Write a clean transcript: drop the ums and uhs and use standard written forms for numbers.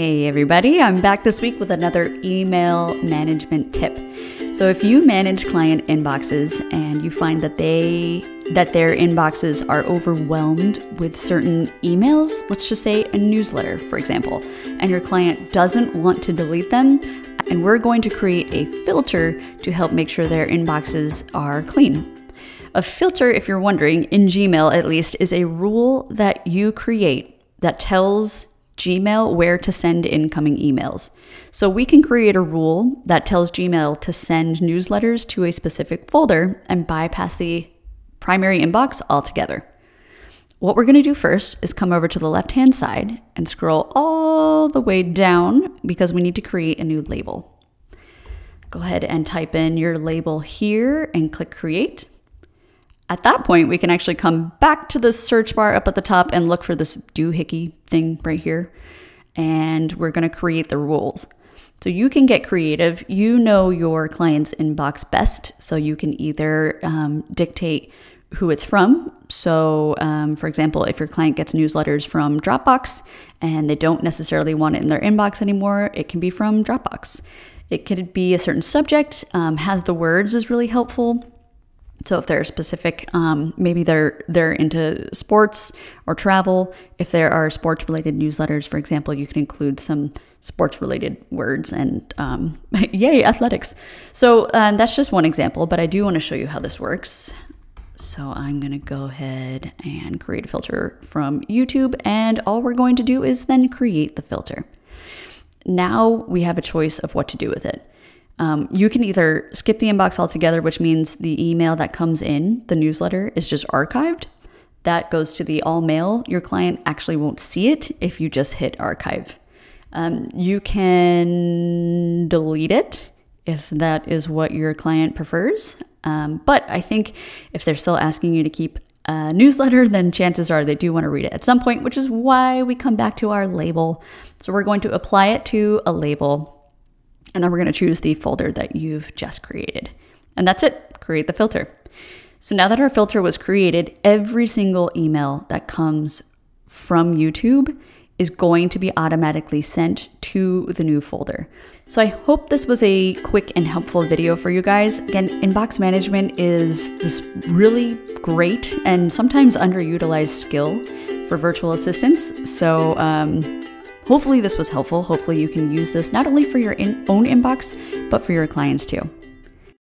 Hey everybody, I'm back this week with another email management tip. So if you manage client inboxes and you find that their inboxes are overwhelmed with certain emails, let's just say a newsletter, for example, and your client doesn't want to delete them, and we're going to create a filter to help make sure their inboxes are clean. A filter, if you're wondering, in Gmail at least, is a rule that you create that tells Gmail where to send incoming emails. So we can create a rule that tells Gmail to send newsletters to a specific folder and bypass the primary inbox altogether. What we're going to do first is come over to the left-hand side and scroll all the way down because we need to create a new label. Go ahead and type in your label here and click create. At that point, we can actually come back to the search bar up at the top and look for this doohickey thing right here. And we're going to create the rules. So you can get creative. You know your client's inbox best. So you can either dictate who it's from. So for example, if your client gets newsletters from Dropbox and they don't necessarily want it in their inbox anymore, it can be from Dropbox. It could be a certain subject. Has the words is really helpful. So if they're specific, maybe they're into sports or travel. If there are sports related newsletters, for example, you can include some sports related words and yay, athletics. So that's just one example, but I do want to show you how this works. So I'm going to go ahead and create a filter from YouTube, and all we're going to do is then create the filter. Now we have a choice of what to do with it. You can either skip the inbox altogether, which means the email that comes in, the newsletter, is just archived. That goes to the all mail. Your client actually won't see it if you just hit archive. You can delete it if that is what your client prefers. But I think if they're still asking you to keep a newsletter, then chances are they do want to read it at some point, which is why we come back to our label. So we're going to apply it to a label. And then we're going to choose the folder that you've just created. And that's it. Create the filter. So now that our filter was created, every single email that comes from YouTube is going to be automatically sent to the new folder. So I hope this was a quick and helpful video for you guys. Again, inbox management is this really great and sometimes underutilized skill for virtual assistants. So, hopefully this was helpful. Hopefully you can use this not only for your own inbox, but for your clients too.